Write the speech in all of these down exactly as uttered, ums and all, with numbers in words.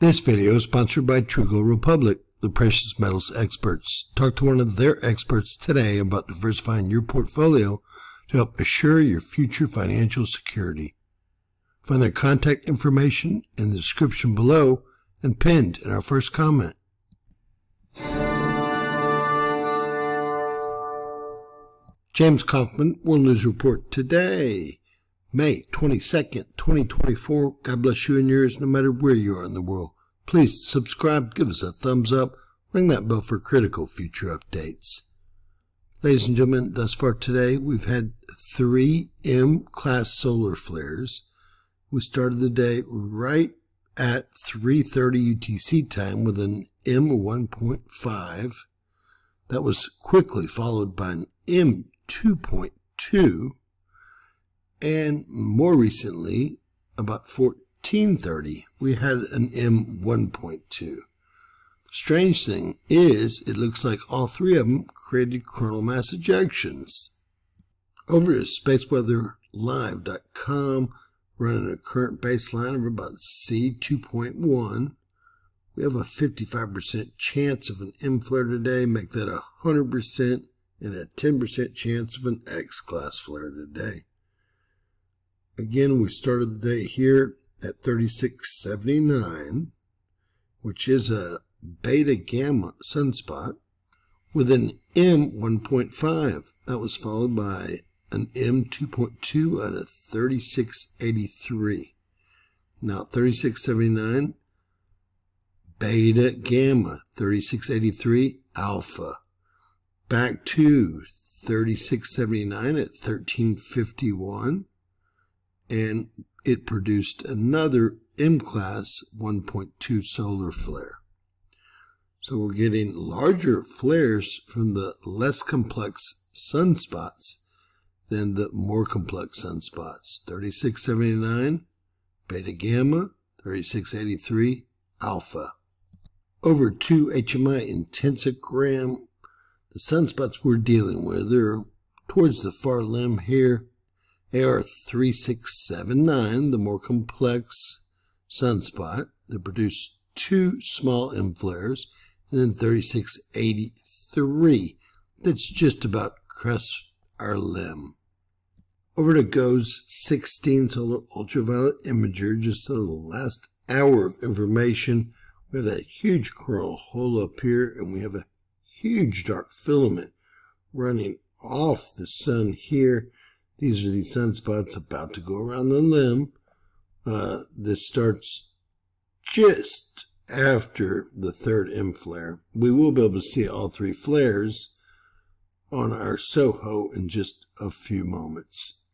This video is sponsored by True Gold Republic, the precious metals experts. Talk to one of their experts today about diversifying your portfolio to help assure your future financial security. Find their contact information in the description below and pinned in our first comment. James Kaufman, World News Report Today, May twenty-second, twenty twenty-four. God bless you and yours, no matter where you are in the world. Please subscribe, give us a thumbs up, ring that bell for critical future updates. Ladies and gentlemen, thus far today, we've had three M class solar flares. We started the day right at three thirty U T C time with an M one point five. That was quickly followed by an M two point two. And more recently, about fourteen thirty, we had an M one point two. Strange thing is, it looks like all three of them created coronal mass ejections. Over to space weather live dot com, running a current baseline of about C two point one. We have a fifty-five percent chance of an M flare today. Make that one hundred percent, and a ten percent chance of an X class flare today. Again, we started the day here at thirty-six seventy-nine, which is a beta gamma sunspot, with an M one point five. That was followed by an M two point two out of thirty-six eighty-three. Now, thirty-six seventy-nine, beta gamma, thirty-six eighty-three, alpha. Back to thirty-six seventy-nine at thirteen fifty-one. And it produced another M class one point two solar flare. So we're getting larger flares from the less complex sunspots than the more complex sunspots. thirty-six seventy-nine, beta gamma, thirty-six eighty-three, alpha. Over to H M I intensigram. The sunspots we're dealing with are towards the far limb here. A R thirty-six seventy-nine, the more complex sunspot that produced two small M flares, and then thirty-six eighty-three. That's just about crest our limb. Over to GOES sixteen solar ultraviolet imager, just in the last hour of information. We have that huge coronal hole up here, and we have a huge dark filament running off the sun here. These are the sunspots about to go around the limb. Uh, this starts just after the third M flare. We will be able to see all three flares on our SOHO in just a few moments.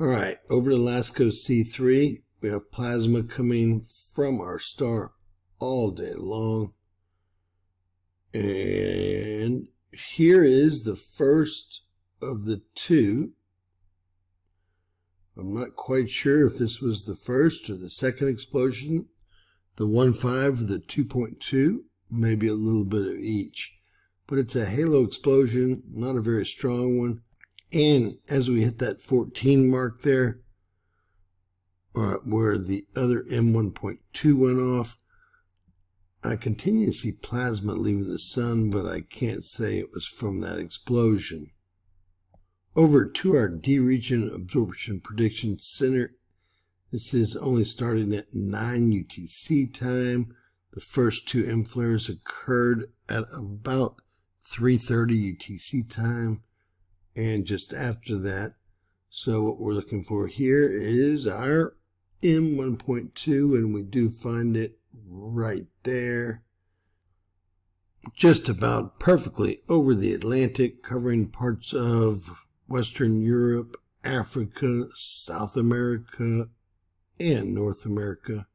All right, over to Lasco C three. We have plasma coming from our star all day long. And here is the first of the two. I'm not quite sure if this was the first or the second explosion, the one point five, the two point two, maybe a little bit of each. But it's a halo explosion, not a very strong one. And as we hit that fourteen mark there, uh, where the other M one point two went off, I continue to see plasma leaving the sun, but I can't say it was from that explosion. Over to our D region absorption prediction center. This is only starting at nine U T C time. The first two M flares occurred at about three thirty U T C time, and just after that. So what we're looking for here is our M one point two, and we do find it right there, just about perfectly over the Atlantic, covering parts of Western Europe, Africa, South America, and North America.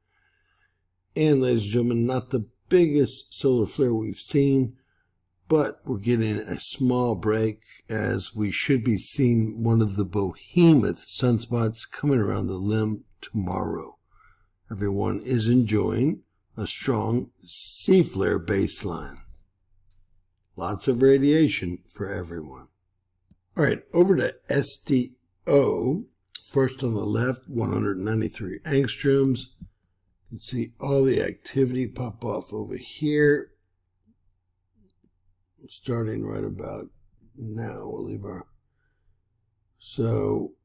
And ladies and gentlemen, not the biggest solar flare we've seen, but we're getting a small break as we should be seeing one of the behemoth sunspots coming around the limb tomorrow. Everyone is enjoying a strong C flare baseline. Lots of radiation for everyone. All right, over to S D O. First on the left, one hundred ninety-three angstroms. You can see all the activity pop off over here, starting right about now. We'll leave our... So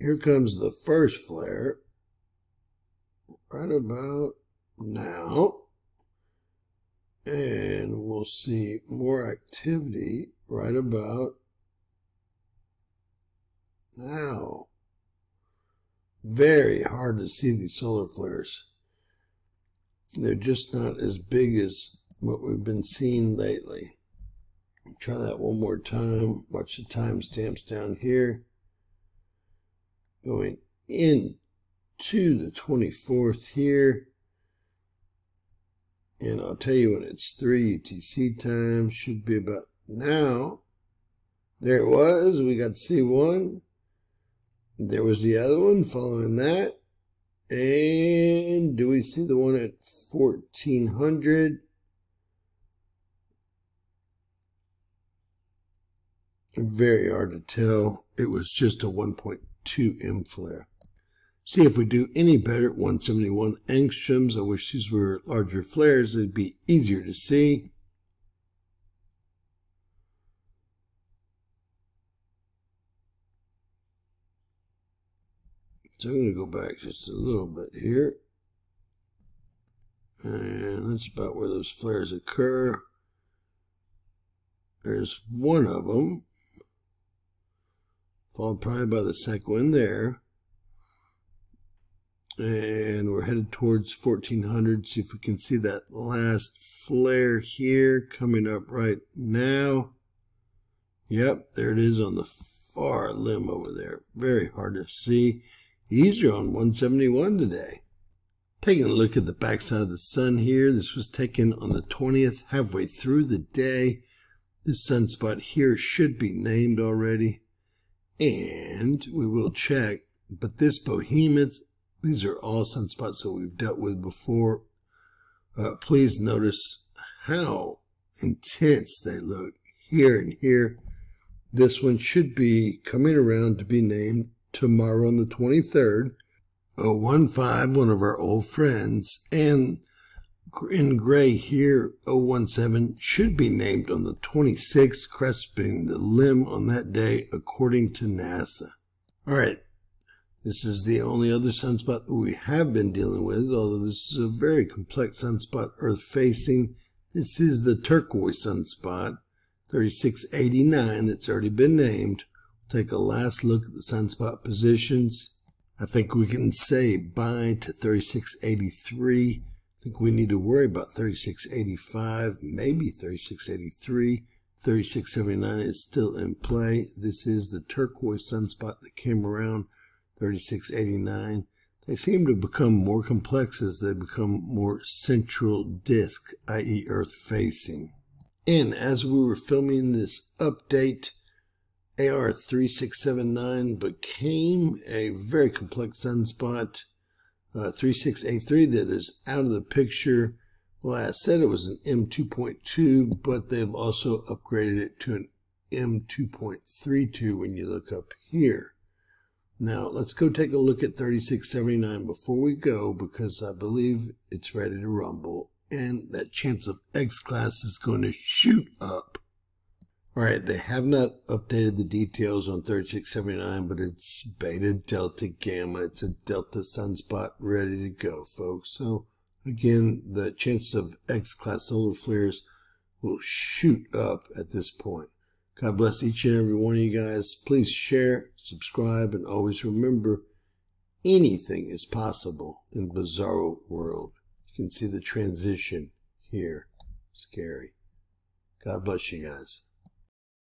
here comes the first flare right about now. And we'll see more activity right about now. Very hard to see these solar flares. They're just not as big as what we've been seeing lately. Try that one more time. Watch the timestamps down here. Going in to the twenty-fourth here. And I'll tell you when it's three U T C time. Should be about now. There it was. We got to see one. There was the other one following that. And do we see the one at fourteen hundred? Very hard to tell. It was just a one point two M flare. See if we do any better at one seventy-one angstroms. I wish these were larger flares. They'd be easier to see. So I'm going to go back just a little bit here. And that's about where those flares occur. There's one of them, followed probably by the second one there. And we're headed towards fourteen hundred. See if we can see that last flare here coming up right now. Yep, there it is on the far limb over there. Very hard to see. Easier on one seventy-one today. Taking a look at the backside of the sun here. This was taken on the twentieth, halfway through the day. This sunspot here should be named already. And we will check. But this behemoth, these are all sunspots that we've dealt with before. Uh, please notice how intense they look here and here. This one should be coming around to be named tomorrow on the twenty-third. oh one five, one of our old friends. And in gray here, oh one seven, should be named on the twenty-sixth, cresping the limb on that day, according to NASA. All right. This is the only other sunspot that we have been dealing with, although this is a very complex sunspot Earth-facing. This is the turquoise sunspot, thirty-six eighty-nine, that's already been named. We'll take a last look at the sunspot positions. I think we can say bye to thirty-six eighty-three. I think we need to worry about thirty-six eighty-five, maybe thirty-six eighty-three. thirty-six seventy-nine is still in play. This is the turquoise sunspot that came around. thirty-six eighty-nine, they seem to become more complex as they become more central disk, that is Earth facing. And as we were filming this update, A R thirty-six seventy-nine became a very complex sunspot. Uh, thirty-six eighty-three, that is out of the picture. Well, I said it was an M two point two, but they've also upgraded it to an M two point three two when you look up here. Now, let's go take a look at thirty-six seventy-nine before we go, because I believe it's ready to rumble, and that chance of X-Class is going to shoot up. All right, they have not updated the details on thirty-six seventy-nine, but it's beta, delta, gamma. It's a delta sunspot ready to go, folks. So, again, the chance of X-Class solar flares will shoot up at this point. God bless each and every one of you guys. Please share, subscribe, and always remember, anything is possible in the bizarro world. You can see the transition here. Scary. God bless you guys.